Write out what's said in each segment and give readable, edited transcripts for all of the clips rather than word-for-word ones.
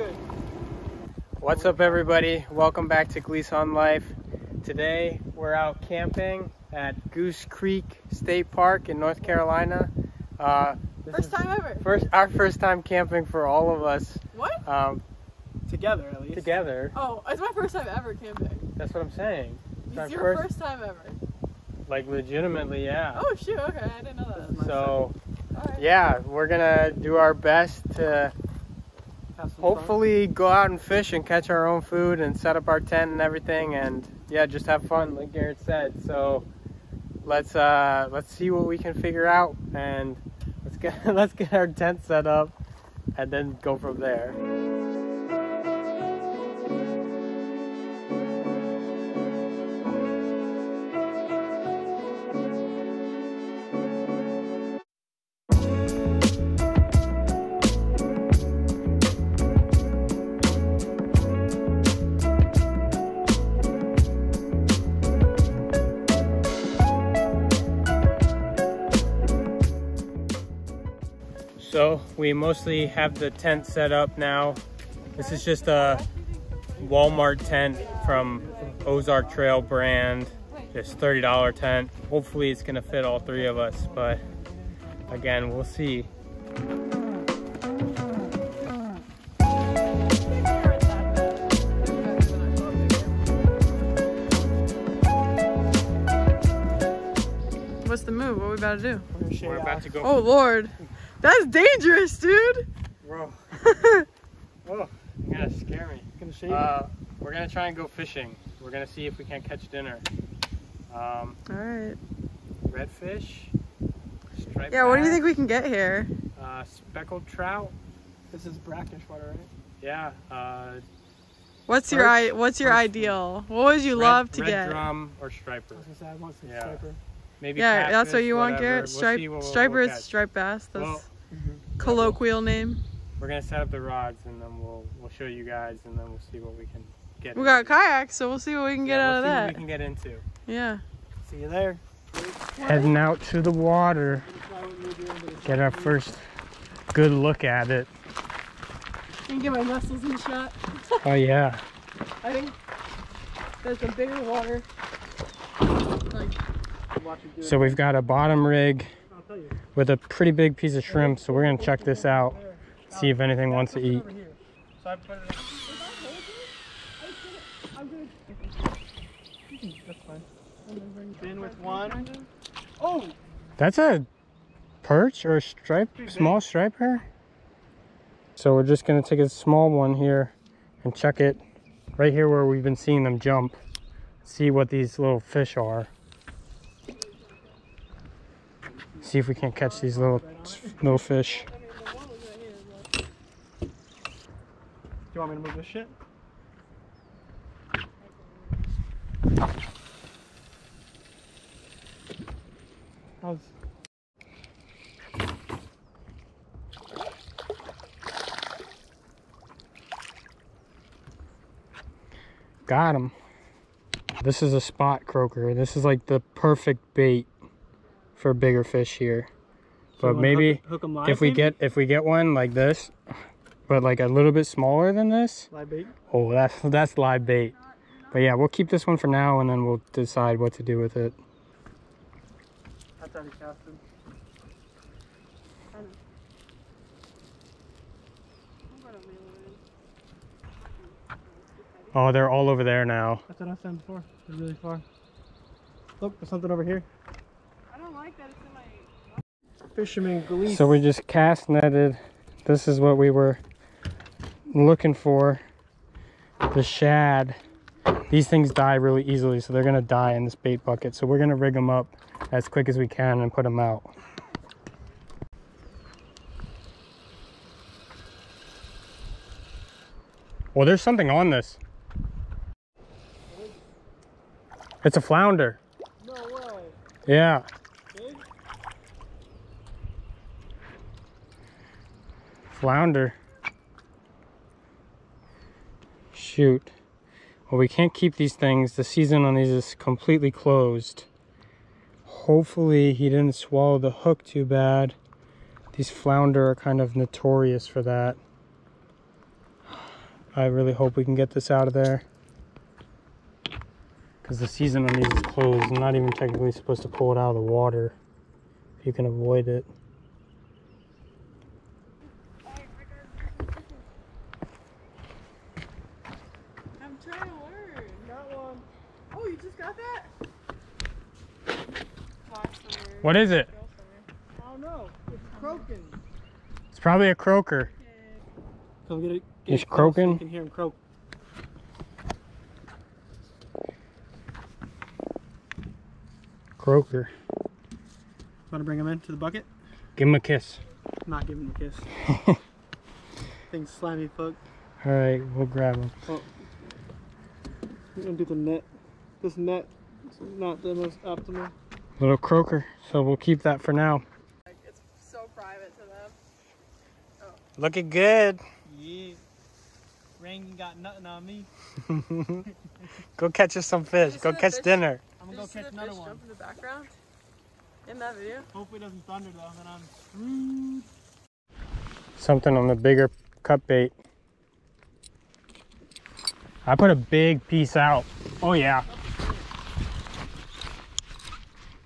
good. What's up, everybody? Welcome back to Gleason Life. Today we're out camping at Goose Creek State Park in North Carolina. Our first time camping for all of us. What? Together, at least. Together. Oh, it's my first time ever camping. That's what I'm saying. It's your first time ever. Like, legitimately, yeah. Oh, shoot, okay, I didn't know that. So, right. Yeah, we're gonna do our best to hopefully go out and fish and catch our own food and set up our tent and everything, and yeah, just have fun, like Garrett said. So, let's see what we can figure out, and let's get our tent set up, and then go from there. So we mostly have the tent set up now. This is just a Walmart tent from Ozark Trail brand, just $30 tent. Hopefully it's gonna fit all three of us, but again, we'll see. What's the move? What are we about to do? We're about to go. Oh Lord. That's dangerous, dude! Bro. You're gonna scare me. Gonna shake me. We're gonna try and go fishing. We're gonna see if we can't catch dinner. Alright. Redfish. Striped bass. What do you think we can get here? Speckled trout. This is brackish water, right? Yeah. What's your ideal? What would you love to get? Red drum or striper. I was gonna say, I want some striper. Maybe catfish, that's what you want, Garrett? Striper is striped bass. That's colloquial name. We're going to set up the rods, and then we'll show you guys, and then we'll see what we can get into. We got kayaks, so we'll see what we can get out of that. We'll see what we can get into. Yeah. See you there. Heading out to the water. Get our first good look at it. Can you get my muscles in shot? Oh, yeah. I think there's a bigger water. So we've got a bottom rig with a pretty big piece of shrimp, so we're going to check this out, see if anything wants to eat. That's a perch or a small striper? So we're just going to take a small one here and check it right here where we've been seeing them jump, see what these little fish are. See if we can't catch these little fish. Do you want me to move this shit? Got him. This is a spot croaker. This is like the perfect bait for bigger fish here, but maybe if we get one like this, but like a little bit smaller than this. Live bait. Oh, that's live bait. But yeah, we'll keep this one for now, and then we'll decide what to do with it. That's already casted. Oh, they're all over there now. That's what I said before. They're really far. Look, there's something over here. Fisherman Gleason. So we just cast netted. This is what we were looking for, the shad. These things die really easily, so they're going to die in this bait bucket, so we're going to rig them up as quick as we can and put them out. Well, there's something on this. It's a flounder. No way. Yeah. Flounder. Shoot. Well, we can't keep these things. The season on these is completely closed. Hopefully he didn't swallow the hook too bad. These flounder are kind of notorious for that. I really hope we can get this out of there, because the season on these is closed. I'm not even technically supposed to pull it out of the water if you can avoid it. I'm trying to learn. Got one. Oh, you just got that? What is it? I don't know. It's croaking. It's probably a croaker. Come get it. He's croaking. You can hear him croak. Croaker. Want to bring him into the bucket? Give him a kiss. Not giving him a kiss. Thing's slimy, folk. All right, we'll grab him. Oh. We're gonna do the net. This net is not the most optimal. Little croaker, so we'll keep that for now. It's so private to them. Oh. Looking good. Yeah. Rain got nothing on me. Go catch us some fish. Go catch fish? Dinner. I'm gonna go catch another one. Jump in the background in that video. Hopefully it doesn't thunder though, and I'm screwed. Something on the bigger cut bait. I put a big piece out. Oh yeah.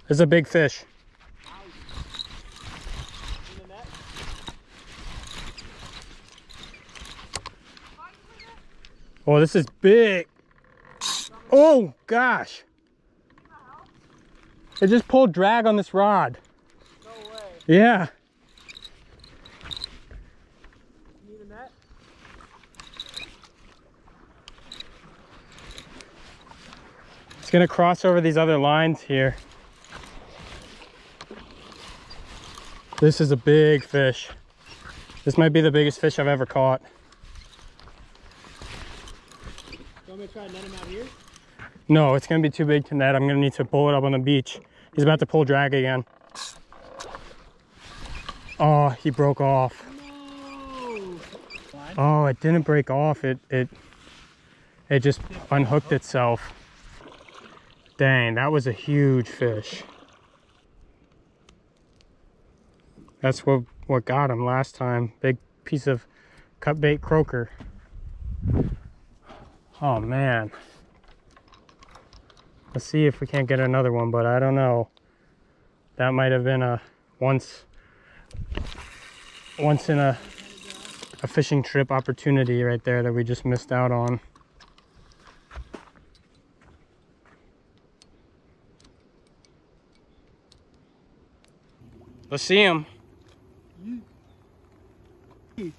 It's a big fish. Oh, this is big. Oh, gosh. It just pulled drag on this rod. No way. Yeah. Need a net? It's going to cross over these other lines here. This is a big fish. This might be the biggest fish I've ever caught. I'm gonna try to net him out here? No, it's gonna be too big to net. I'm gonna need to pull it up on the beach. He's about to pull drag again. Oh, he broke off. No. Oh, it didn't break off. It just unhooked itself. Dang, that was a huge fish. That's what got him last time. Big piece of cut bait croaker. Oh man, let's see if we can't get another one, but I don't know. That might have been a once in a fishing trip opportunity right there that we just missed out on. Let's see him. They're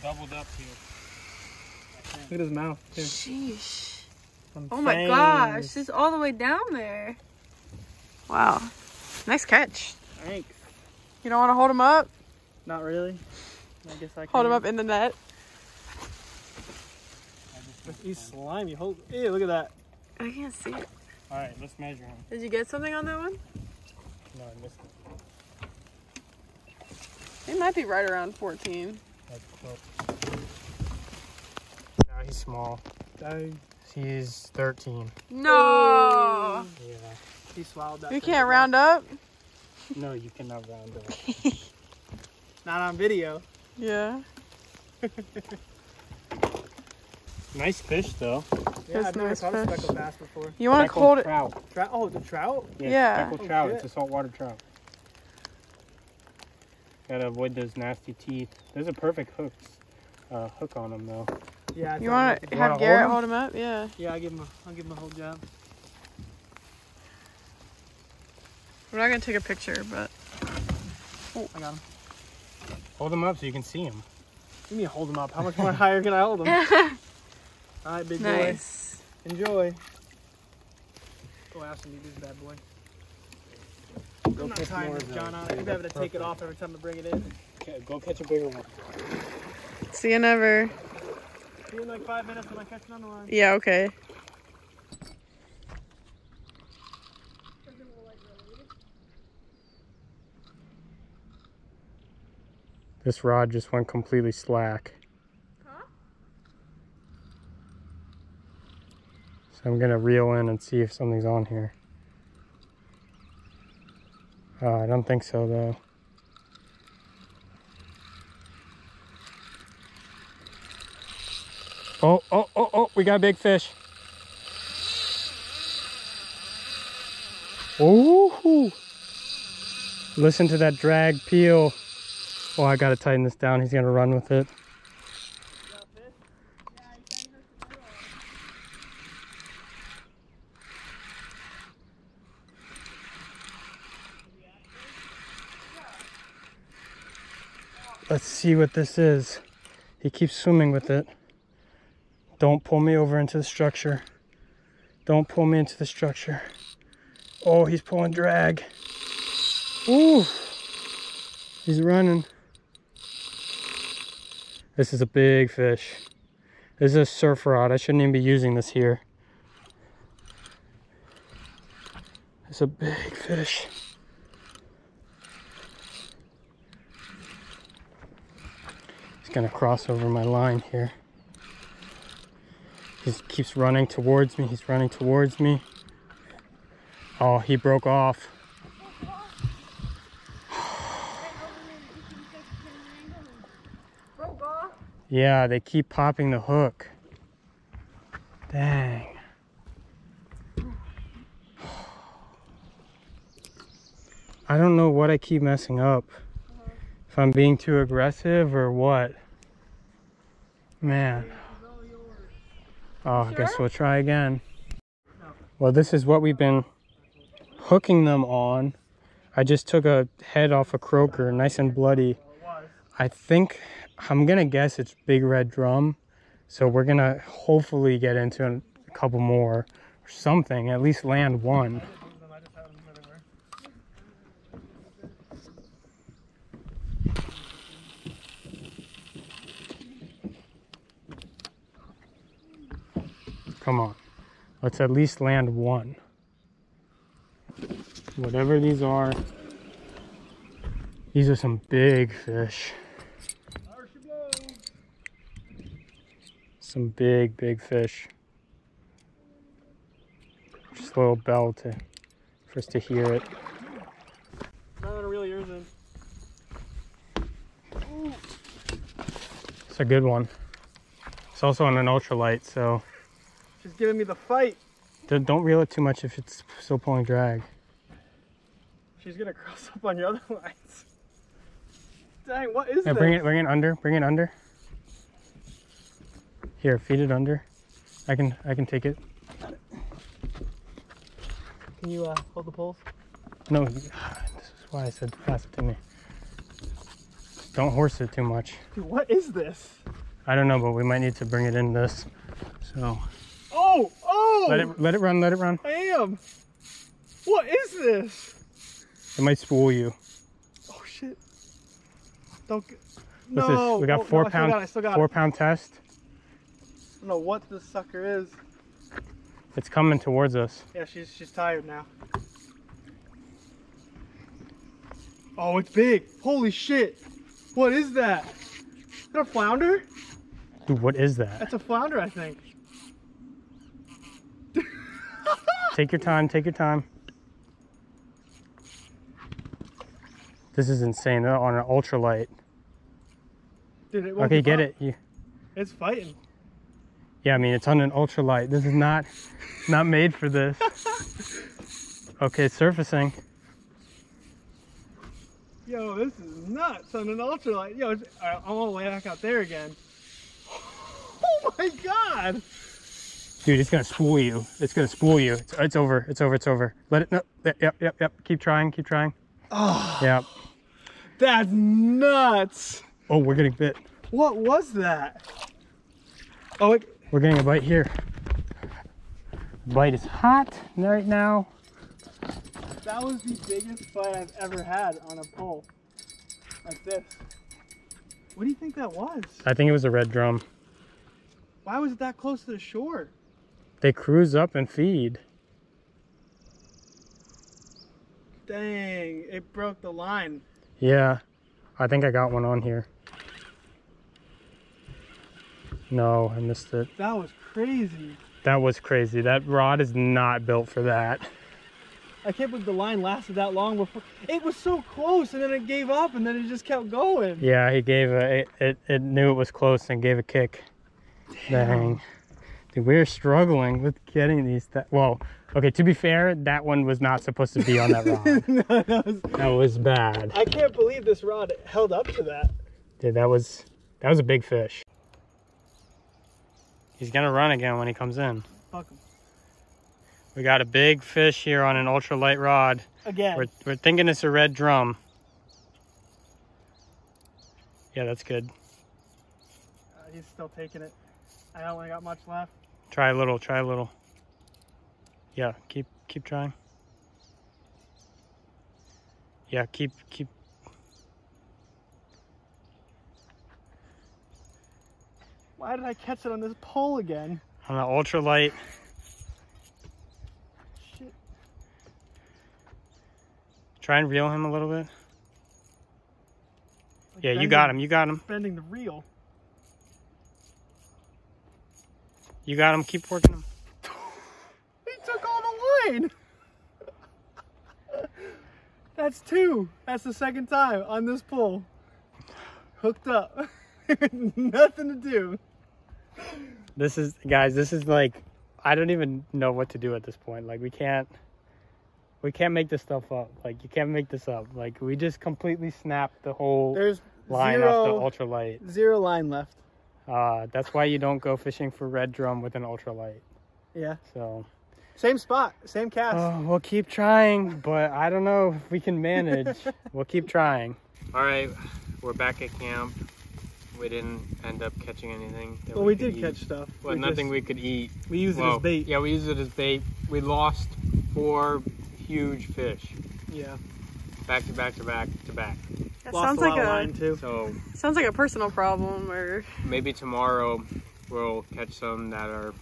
doubled up here. Look at his mouth, too. Sheesh. Oh my gosh, she's all the way down there. Wow. Nice catch. Thanks. You don't want to hold him up? Not really. I guess I can. Hold him up in the net. He's slimy. Ew, look at that. I can't see it. All right, let's measure him. Did you get something on that one? No, I missed it. It might be right around 14. That's close. He's small. He's 13. No. Yeah. He swallowed that. You can't round up? No, you cannot round up. Not on video. Yeah. Nice fish though. Yeah, I've never caught a speckled bass before. You want to call it trout? Oh, the trout? Yeah. Speckled trout. It's a saltwater trout. Gotta avoid those nasty teeth. There's a perfect hook on them though. Yeah, you want to have Garrett hold him up? Yeah. Yeah, I'll give him a whole job. We're not going to take a picture, but... Oh, I got him. Hold him up so you can see him. You mean hold him up? How much more higher can I hold him? All right, big nice. Boy. Enjoy. Go ask him to do this bad boy. Go I'm not tying this, John. I'm going to have to take it off every time I bring it in. Okay, go catch a bigger one. See you never. In like 5 minutes when I catch another one. Yeah, okay. This rod just went completely slack. Huh? So I'm gonna reel in and see if something's on here. I don't think so though. Oh, we got a big fish. Oh, listen to that drag peel. Oh, I got to tighten this down. He's going to run with it. Let's see what this is. He keeps swimming with it. Don't pull me over into the structure. Don't pull me into the structure. Oh, he's pulling drag. Ooh, he's running. This is a big fish. This is a surf rod. I shouldn't even be using this here. It's a big fish. Gonna cross over my line here. He keeps running towards me. He's running towards me. Oh, he broke off. Yeah, they keep popping the hook. Dang. I don't know what I keep messing up. If I'm being too aggressive or what. Man. Oh, I guess we'll try again. Well, this is what we've been hooking them on. I just took a head off a croaker, nice and bloody. I think, I'm gonna guess it's big red drum. So we're gonna hopefully get into a couple more or something, at least land one. Come on, let's at least land one. Whatever these are some big fish. Some big, big fish. Just a little bell to, for us to hear it. Not gonna reel yours in. It's a good one. It's also on an ultralight, so. She's giving me the fight. Don't reel it too much if it's still pulling drag. She's gonna cross up on your other lines. Dang, what is this? Bring it under. Bring it under. Here, feed it under. I can take it. Got it. Can you hold the poles? No. This is why I said pass it to me. Don't horse it too much. Dude, what is this? I don't know, but we might need to bring it in this. So. Oh! Oh! Let it run, let it run. I am! What is this? It might spool you. Oh shit. Don't get... No! What's this? We got oh, 4 pound, I still got it. 4 pound test. I don't know what this sucker is. It's coming towards us. Yeah, she's tired now. Oh, it's big! Holy shit! What is that? Is that a flounder? Dude, what is that? That's a flounder, I think. Take your time, take your time. This is insane. They're on an ultralight. Dude, it won't okay, get it. You... It's fighting. Yeah, I mean, it's on an ultralight. This is not made for this. Okay, surfacing. Yo, this is nuts on an ultralight. Yo, it's, I'm all the way back out there again. Oh my God. Dude, it's gonna spool you. It's gonna spool you. It's over. It's over. It's over. Let it. No. Yep. Keep trying. Keep trying. Oh. Yep. That's nuts. Oh, we're getting bit. What was that? Oh, it... we're getting a bite here. Bite is hot right now. That was the biggest bite I've ever had on a pole like this. What do you think that was? I think it was a red drum. Why was it that close to the shore? They cruise up and feed. Dang, it broke the line. Yeah, I think I got one on here. No, I missed it. That was crazy. That was crazy. That rod is not built for that. I can't believe the line lasted that long before. It was so close and then it gave up and then it just kept going. Yeah, he gave a, it knew it was close and gave a kick. Dang. Dude, we're struggling with getting these. Well, okay, to be fair, that one was not supposed to be on that rod. No, that was bad. I can't believe this rod held up to that. Dude, that was a big fish. He's going to run again when he comes in. Fuck him. We got a big fish here on an ultralight rod. Again. We're thinking it's a red drum. Yeah, that's good. He's still taking it. I only got much left. Try a little. Yeah, keep trying. Yeah, keep. Why did I catch it on this pole again? On the ultralight. Shit. Try and reel him a little bit. Like yeah, you got him. Bending the reel. You got him, keep working him. He took all the line! That's two. That's the second time on this pole. Hooked up. Nothing to do. This is, guys, this is like, I don't even know what to do at this point. Like, we can't make this stuff up. Like, you can't make this up. Like, we just completely snapped the whole line off the ultralight. Zero line left. That's why you don't go fishing for red drum with an ultralight. Yeah. So. Same spot, same cast. We'll keep trying, but I don't know if we can manage. We'll keep trying. All right, we're back at camp. We didn't end up catching anything. Well, we did catch stuff. Well, nothing we could eat. We used it as bait. Yeah, we used it as bait. We lost 4 huge fish. Yeah. Back to back to back to back. That sounds like a line too. So sounds like a personal problem, or maybe tomorrow we'll catch some that are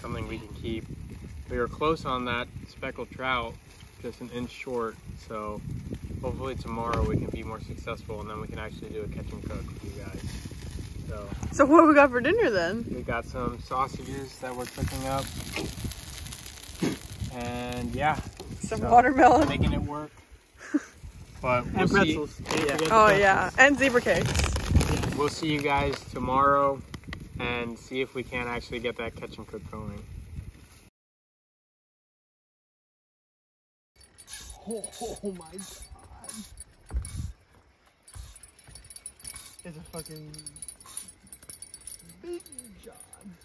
something we can keep. We were close on that speckled trout, just an inch short. So hopefully tomorrow we can be more successful, and then we can actually do a catch and cook with you guys. So what we got for dinner then? We got some sausages that we're cooking up, and yeah, some watermelon, making it work. But we'll and pretzels. Yeah. Oh yeah, and zebra cakes. We'll see you guys tomorrow and see if we can actually get that catch and cook going. Oh my god. It's a fucking big John.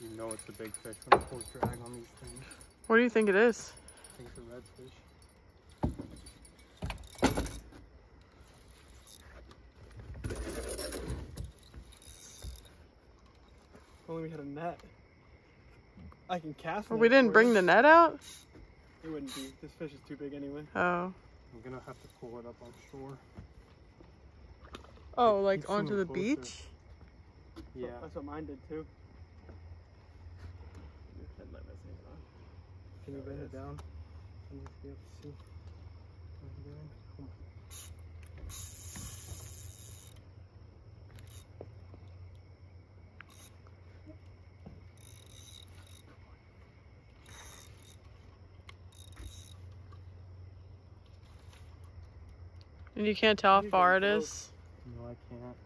You know it's a big fish when it pulls drag on these things. What do you think it is? I think it's a redfish. If only we had a net. I can cast. Well, we didn't bring the net out? It wouldn't be. This fish is too big anyway. Oh. I'm gonna have to pull it up on shore. Oh, like onto the beach? Yeah. That's what mine did too. Can you bend it down? I need to be able to see what I'm doing. Come on. And you can't tell how far it is? No, I can't.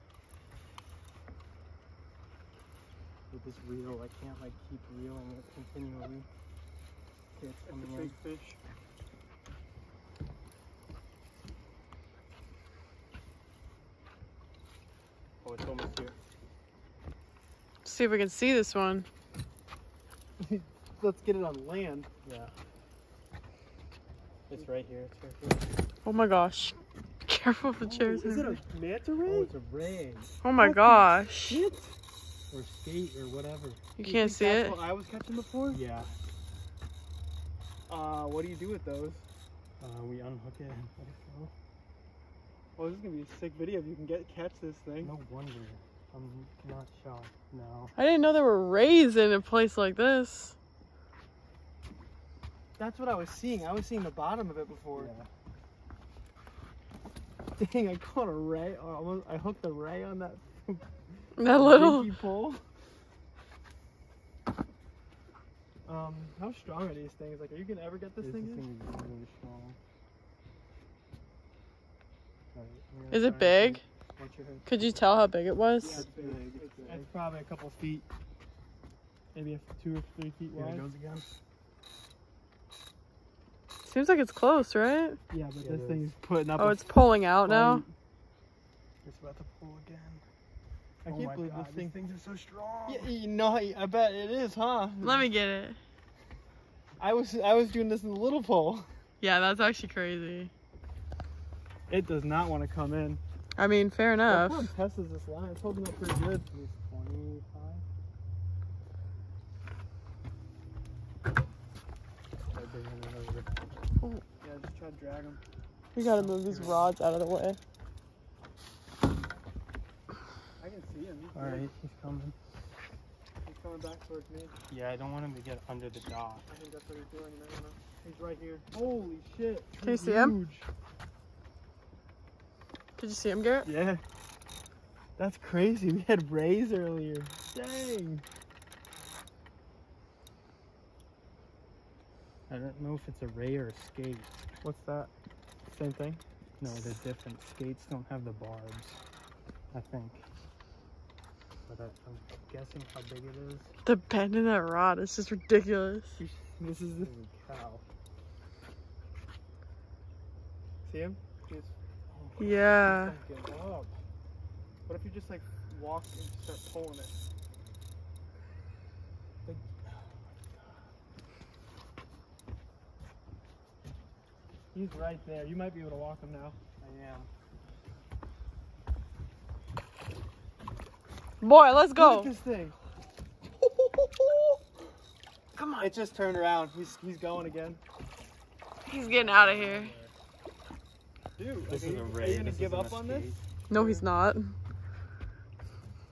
With this reel, I can't like keep reeling it continually. It's a big fish. Oh, it's almost here. Let's see if we can see this one. Let's get it on land. Yeah. It's right here. Oh my gosh. Careful with the chairs. Is it a manta ray? Oh, it's a ray. Oh my gosh. Shit. Or skate or whatever. You can't see it? What I was catching before? Yeah. What do you do with those? We unhook it and let it go. Well, this is going to be a sick video if you can catch this thing. No wonder. I'm not shocked now. I didn't know there were rays in a place like this. That's what I was seeing. I was seeing the bottom of it before. Yeah. Dang, I caught a ray. I hooked a ray on that, that little pole. How strong are these things? Like, are you gonna ever get this thing in? This thing is really strong. Right, is it big? Could you tell how big it was? Yeah, it's big. It's big. It's probably a couple feet, maybe 2 or 3 feet wide. Here it goes again. Seems like it's close, right? Yeah, but this thing's putting up. Oh, it's pulling out now. It's about to pull again. I can't believe this thing. Things are so strong. Yeah, you know, I bet it is, huh? Let me get it. I was doing this in the little pole. Yeah, that's actually crazy. It does not want to come in. I mean, fair enough. That one tests this line. It's holding up pretty good. 25. Oh. Yeah, just try to drag him. We gotta move these rods out of the way. I can see him. All right, he's coming. He's coming back towards me. Yeah, I don't want him to get under the dock. I think that's what he's doing. He's right here. Holy shit! Can you see him? Did you see him, Garrett? Yeah. That's crazy. We had rays earlier. Dang. I don't know if it's a ray or a skate. What's that? Same thing? No, they're different. Skates don't have the barbs, I think. But I'm guessing how big it is. The bend in that rod is just ridiculous. This is the cow. See him? He's... Yeah. What if you just like walk and start pulling it? Like, oh my God. He's right there. You might be able to walk him now. I am. Boy, let's go. Look at this thing. Come on. It just turned around. He's going again. He's getting out of here. Dude, this is a ray. Are you gonna give up on this? No, he's not. Are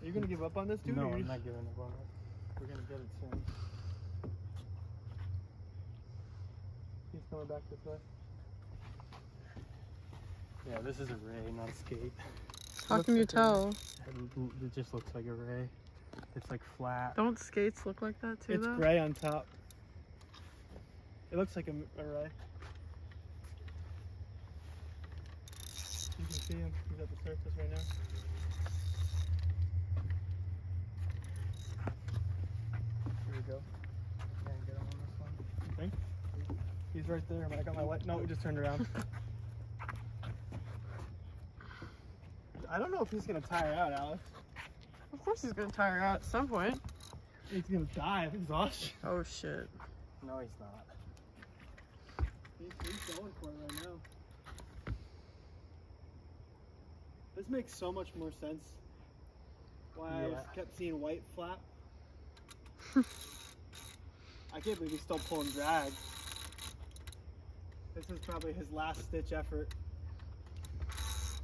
you gonna give up on this, dude? No, I'm not giving up on it. We're gonna get it soon. He's coming back this way. Yeah, this is a ray, not a skate. How can you tell? It just looks like a ray. It's like flat. Don't skates look like that too? It's gray on top. It looks like a ray. You can see him. He's at the surface right now. Here we go. Can I get him on this one? You think? He's right there, but I got my light. No, we just turned around. I don't know if he's gonna tire out, Alex. Of course he's gonna tire out at some point. He's gonna die of exhaustion. Oh shit. No, he's not. He's going for it right now. This makes so much more sense why I kept seeing white flap. I can't believe he's still pulling drag. This is probably his last stitch effort.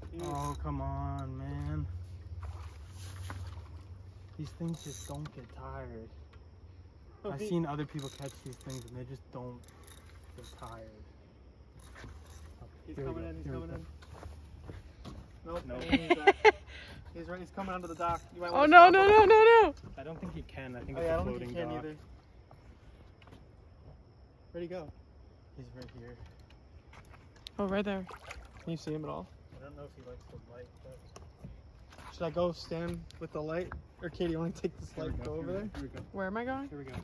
Jeez. Oh, come on, man. These things just don't get tired. I've seen other people catch these things and they just don't get tired. Oh, he's coming in, he's coming in. Nope. No. He's coming onto the dock. You might want no. I don't think he can. I think it's a floating dock. I don't think he can either. Where'd he go? He's right here. Oh, right there. Can you see him at all? I don't know if he likes the light, but... Should I go stand with the light? Or Katie, you want to take this light and go over there? Here we go. Where am I going? Here we go.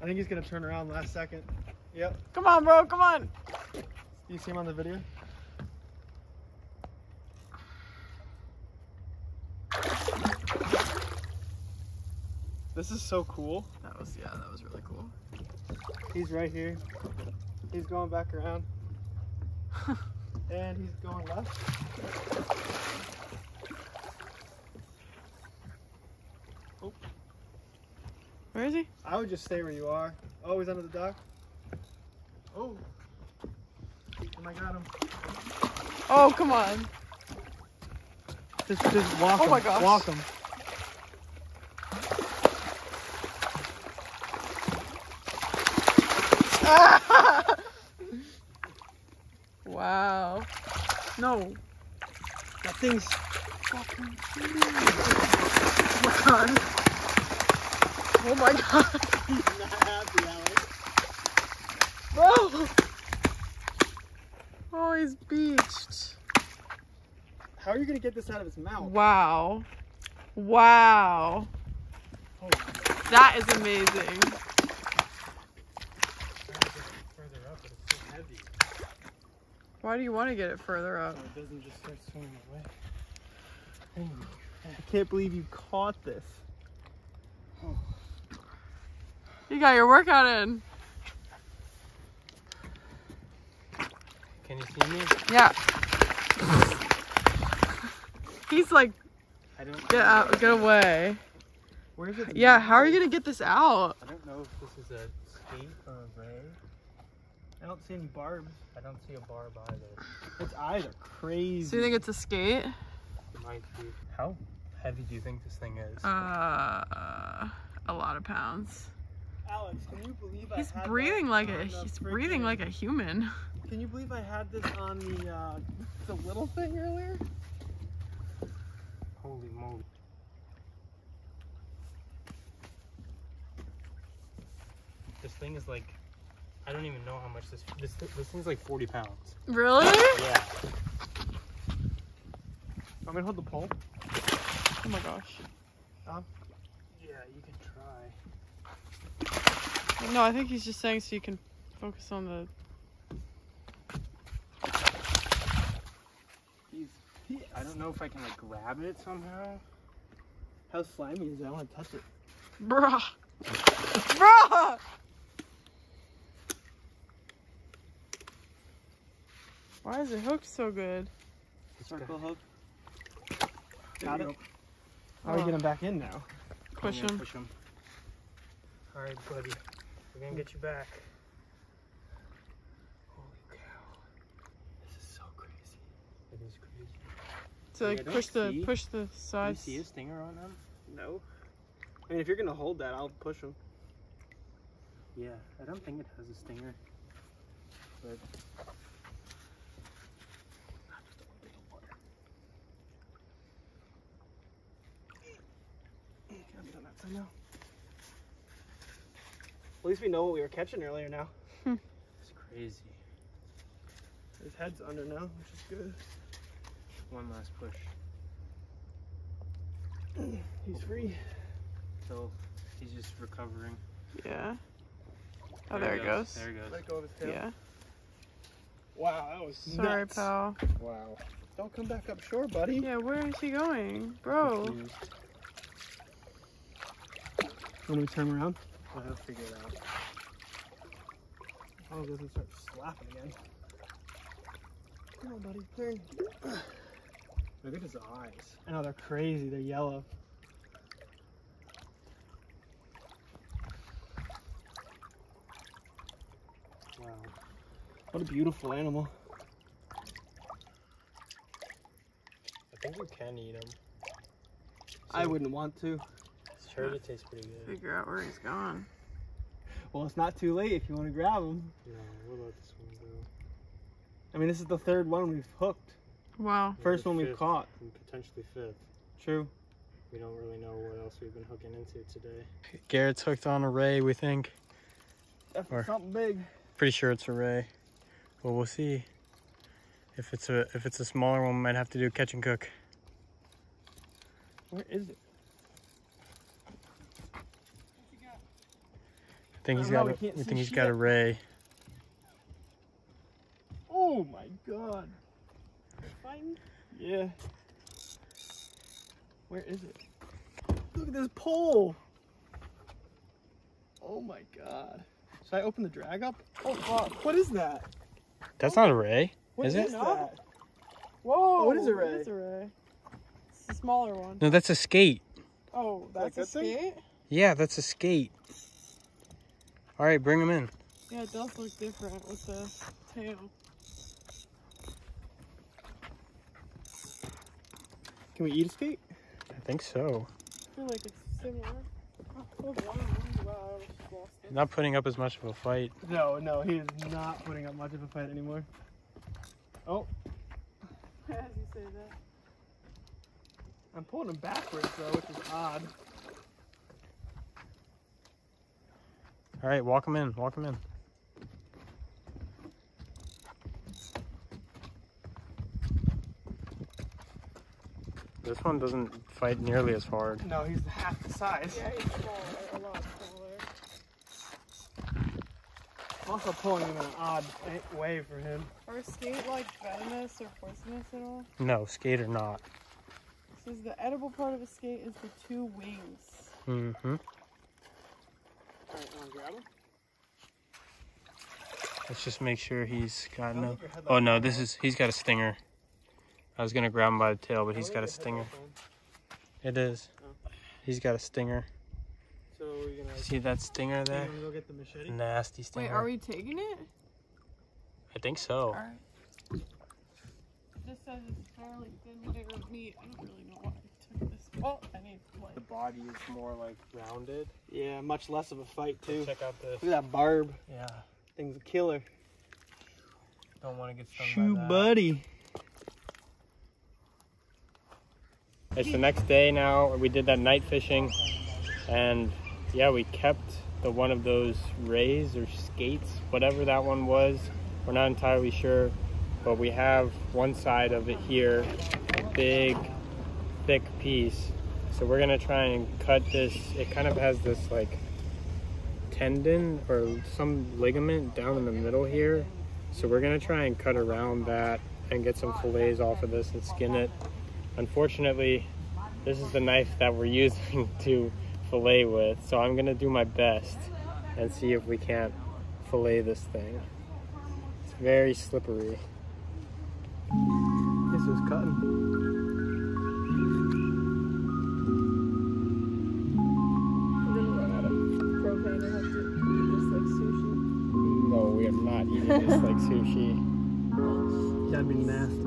I think he's going to turn around last second. Yep. Come on, bro. Come on. You see him on the video? This is so cool. That was really cool. He's right here. He's going back around. And he's going left. Oh. Where is he? I would just stay where you are. Oh, he's under the dock. Oh. And I got him. Oh, come on. Just walk him. Oh my gosh. Walk him. Wow. No. That thing's fucking huge. Oh my god. He's not happy, Alex. Bro. Oh, he's beached. How are you going to get this out of his mouth? Wow. Wow. Oh. That is amazing. Why do you want to get it further up? So it doesn't just start swimming away. Holy crap. I can't believe you caught this. Oh. You got your workout in. Can you see me? Yeah. He's like, I don't get out, get away. Where is it? Yeah, how are you going to get this out? I don't know if this is a skate or a ray. I don't see any barbs. I don't see a barb either. Its eyes are crazy. So you think it's a skate? It might be. How heavy do you think this thing is? A lot of pounds. Alex, can you believe I had He's breathing like a human. Can you believe I had this on the little thing earlier? Holy moly. This thing is like, I don't even know how much this thing's like 40 pounds. Really? Yeah. I'm gonna hold the pole. Oh my gosh. Yeah, you can try. No, I think he's just saying so you can focus on the. I don't know if I can like grab it somehow. How slimy is it? I want to touch it. Bruh. Bruh. Why is the hook so good? Circle hook. Got it. How are we getting back in now? Push him. Push him. All right, buddy. We're gonna get you back. Holy cow! This is so crazy. It is crazy. So like, push the sides. Do you see a stinger on him? No. I mean, if you're gonna hold that, I'll push him. Yeah, I don't think it has a stinger. But. I know. At least we know what we were catching earlier now. It's crazy. His head's under now, which is good. One last push. He's free. So he's just recovering. Yeah. Oh, there he goes. There he goes. Let go of his tail. Yeah. Wow, that was nuts. Sorry, pal. Wow. Don't come back up shore, buddy. Yeah, where is he going? Bro. Confused. When we turn around, I'll figure it out. Oh, it doesn't start slapping again. Come on, buddy, turn. Look at his eyes. I know they're crazy, they're yellow. Wow. What a beautiful animal. I think you can eat them. So I wouldn't want to. I heard it tastes pretty good. Figure out where he's gone. Well, it's not too late if you want to grab him. Yeah, we'll let this one go. I mean, this is the third one we've hooked. Wow. First one we've caught. And potentially fifth. True. We don't really know what else we've been hooking into today. Garrett's hooked on a ray, we think. Definitely something big. Pretty sure it's a ray. Well, we'll see. If it's a smaller one, we might have to do a catch and cook. Where is it? I think he's got a ray. Oh my god. Yeah. Where is it? Look at this pole. Oh my god. Should I open the drag up? Oh god. What is that? That's not a ray. What is it? That? Whoa. What is a ray? It's a smaller one. No, that's a skate. Oh, that's a skate? Thing? Yeah, that's a skate. All right, bring them in. Yeah, it does look different with the tail. Can we eat a skate? I think so. I feel like it's similar. Oh, wow, lost it. Not putting up as much of a fight. No, no, he is not putting up much of a fight anymore. Oh. How did you say that? I'm pulling him backwards, though, which is odd. All right, walk them in, walk them in. This one doesn't fight nearly as hard. No, he's half the size. Yeah, he's smaller, a lot smaller. Also pulling him in an odd way for him. Are skate like venomous or poisonous at all? No, skate or not. It says the edible part of a skate is the two wings. Mm-hmm. All right, want to grab him? Let's just make sure he's got no... Oh no, this is... He's got a stinger. I was going to grab him by the tail, but he's got a stinger. It is. Oh. He's got a stinger. So we're gonna... See that stinger there? You want to go get the machete? Nasty stinger. Wait, are we taking it? I think so. Alright. This says it's fairly thin, bigger meat. I don't really know why I took this. Oh, I need to. The body is more like rounded. Yeah, much less of a fight too. Check out this. Look at that barb. Yeah. Thing's a killer. Don't want to get stung by that. Buddy. It's the next day now. We did that night fishing, and yeah, we kept the one of those rays or skates, whatever that one was. We're not entirely sure, but we have one side of it here, a big, thick piece. So we're gonna try and cut this. It kind of has this like tendon or some ligament down in the middle here, so we're gonna try and cut around that and get some fillets off of this and skin it. Unfortunately, this is the knife that we're using to fillet with, so I'm gonna do my best and see if we can't fillet this thing. It's very slippery. This is cutting. We are not eating this like sushi. That'd be nasty.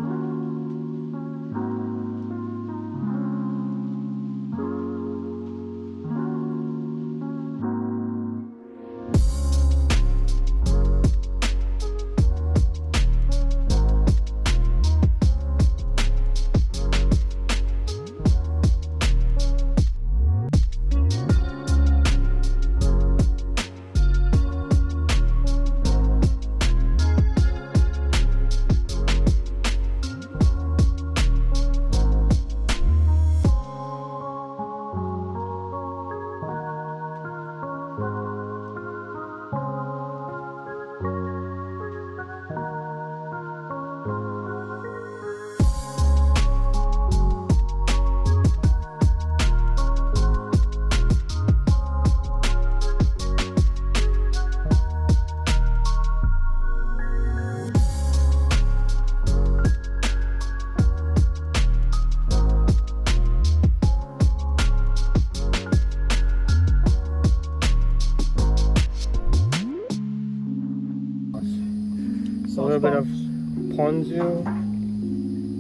Ponzu,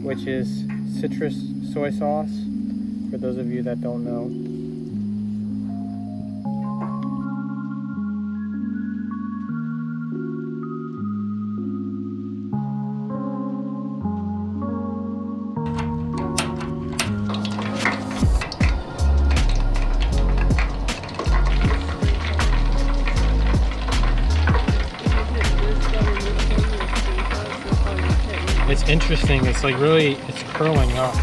which is citrus soy sauce, for those of you that don't know. It's interesting, it's like really, it's curling up.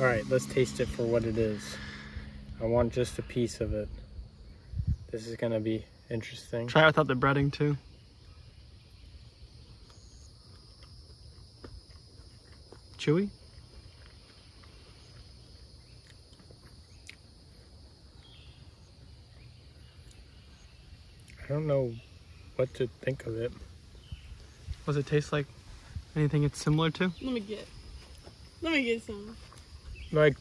All right, let's taste it for what it is. I want just a piece of it. This is gonna be interesting. Try it without the breading too. Chewy? I don't know what to think of it. Does it taste like anything it's similar to? Let me get some. Like,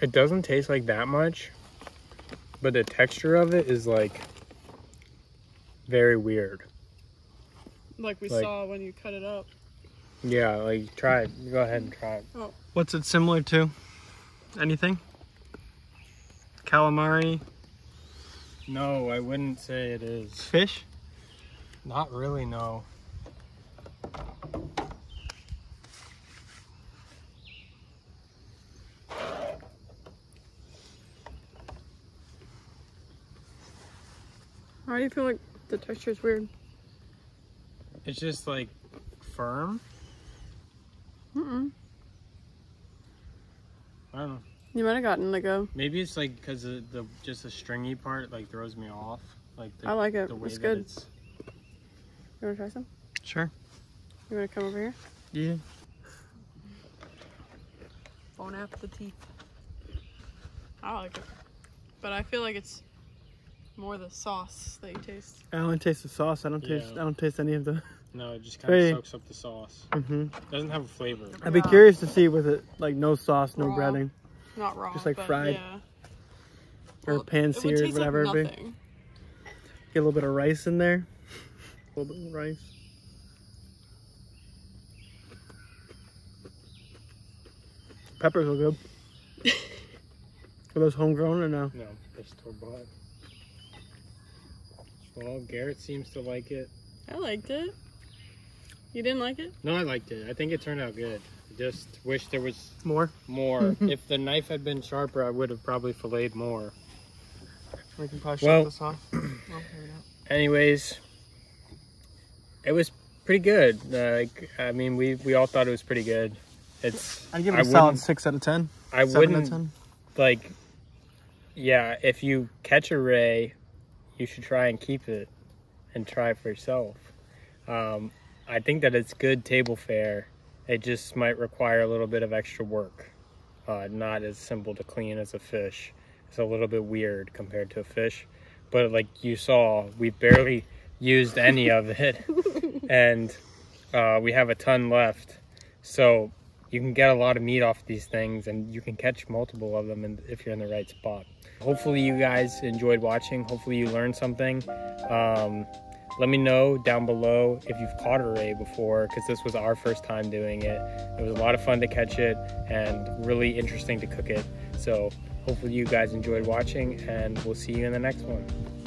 it doesn't taste like that much, but the texture of it is like very weird. Like we saw when you cut it up. Yeah, like try it. Go ahead and try it. Oh. What's it similar to? Anything? Calamari? No, I wouldn't say it is. Fish? Not really, no. Why do you feel like the texture is weird? It's just like firm. Mm-mm. I don't know. You might have gotten like a... Maybe it's like because the just the stringy part like throws me off. Like the, I like it. The way it's good. It's... You want to try some? Sure. You want to come over here? Yeah. Bone out the teeth. I like it, but I feel like it's more the sauce that you taste. I only taste the sauce. I don't taste any of the... No, it just kind of soaks up the sauce. Mm-hmm. It doesn't have a flavor. I'd be curious to see with it, like no sauce, no breading. Not raw, just like fried. Yeah. Or well, pan-seared, whatever like it be. Get a little bit of rice in there. A little bit of rice. Peppers are good. Are those homegrown or no? No, they're store-bought. Well, Garrett seems to like it. I liked it. You didn't like it? No, I liked it. I think it turned out good. Just wish there was more. If the knife had been sharper, I would have probably filleted more. We can probably shut this off. Well, anyways, it was pretty good. Like, I mean, we all thought it was pretty good. It's... I'd give it a solid 6 out of 10. I wouldn't 7 out of 10. Like, yeah, if you catch a ray, you should try and keep it and try it for yourself. I think that it's good table fare. It just might require a little bit of extra work. Not as simple to clean as a fish. It's a little bit weird compared to a fish. But like you saw, we barely used any of it. And we have a ton left. So you can get a lot of meat off these things, and you can catch multiple of them if you're in the right spot. Hopefully you guys enjoyed watching. Hopefully you learned something. Let me know down below if you've caught a ray before, because this was our first time doing it. It was a lot of fun to catch it and really interesting to cook it. So hopefully you guys enjoyed watching, and we'll see you in the next one.